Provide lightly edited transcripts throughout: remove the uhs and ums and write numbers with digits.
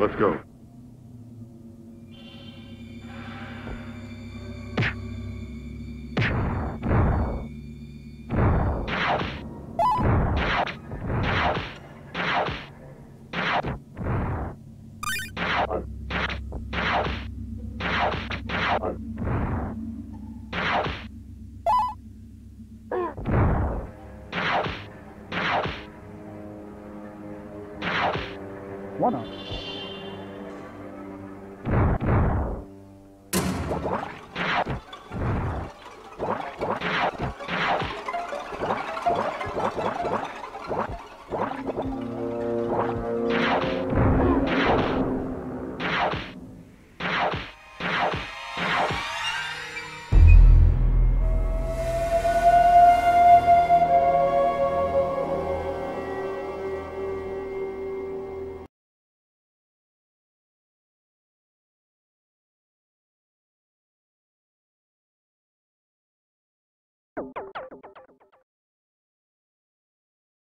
Let's go.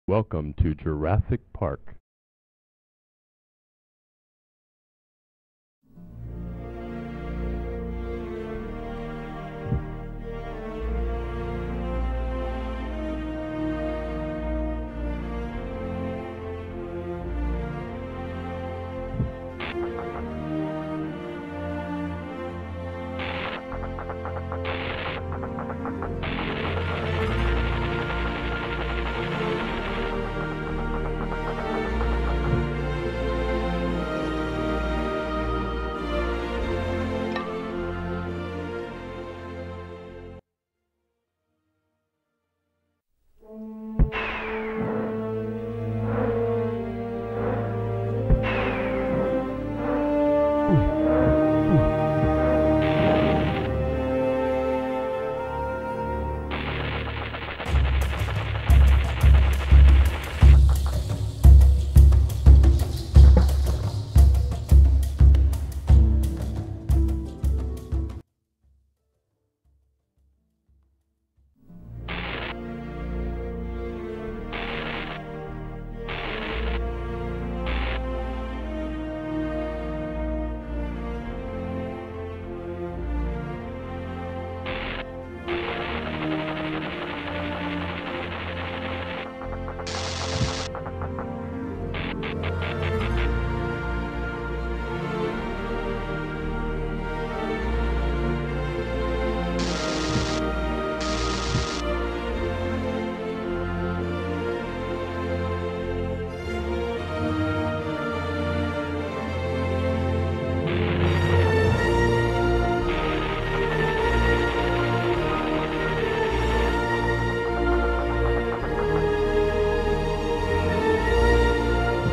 Welcome to Jurassic Park.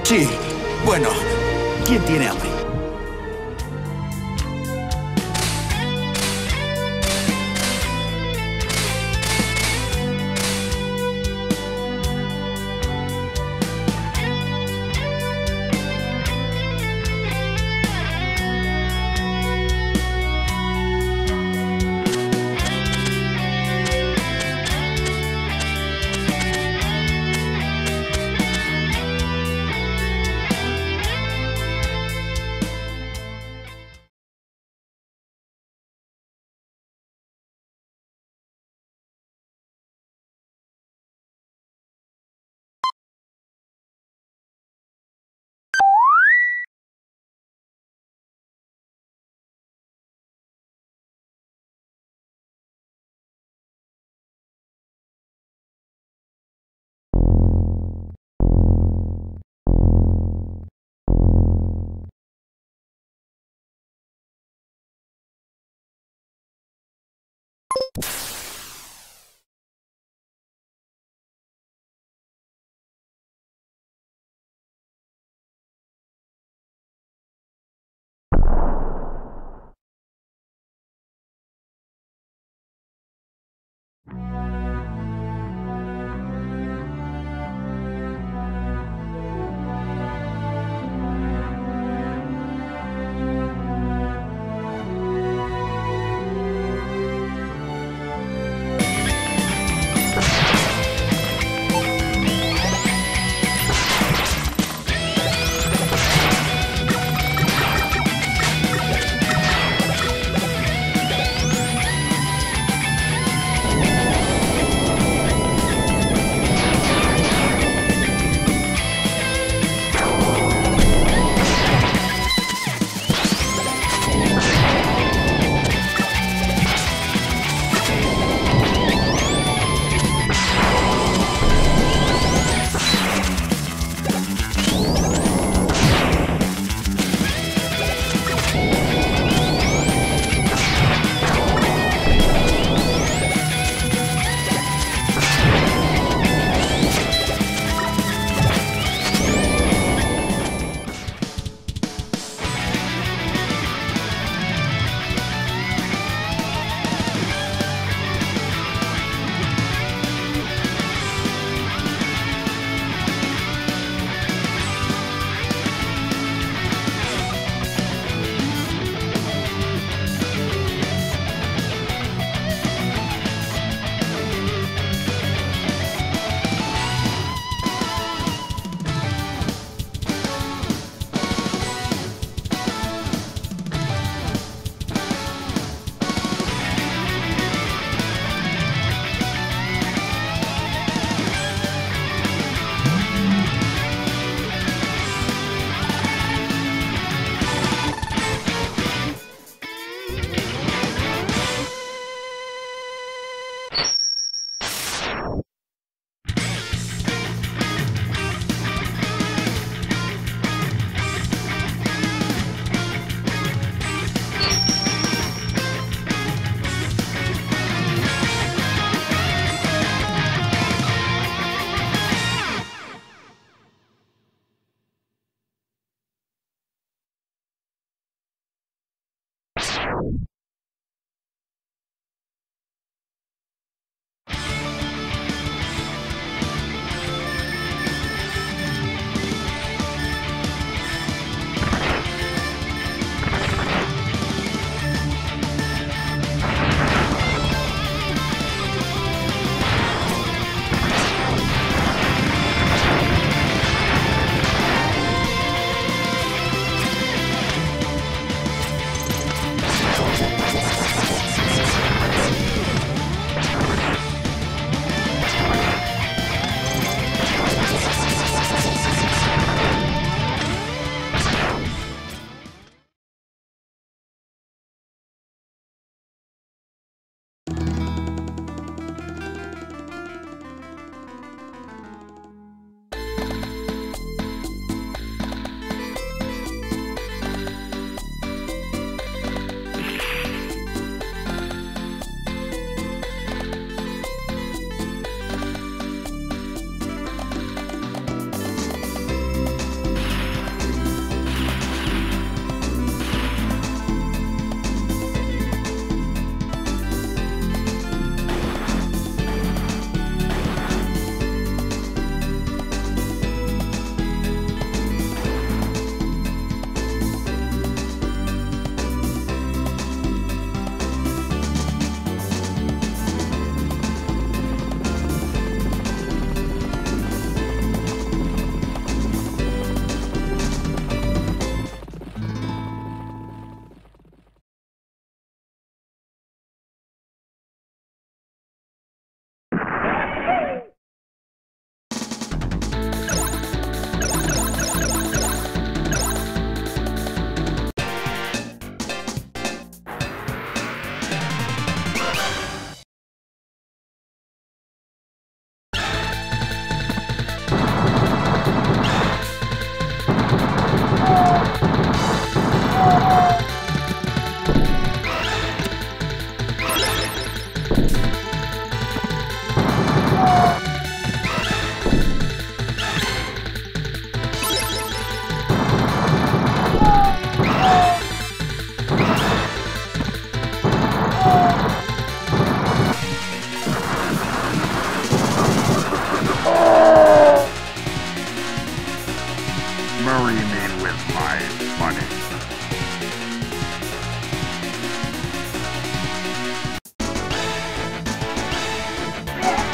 Sí, bueno, ¿quién tiene hambre?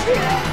Yeah.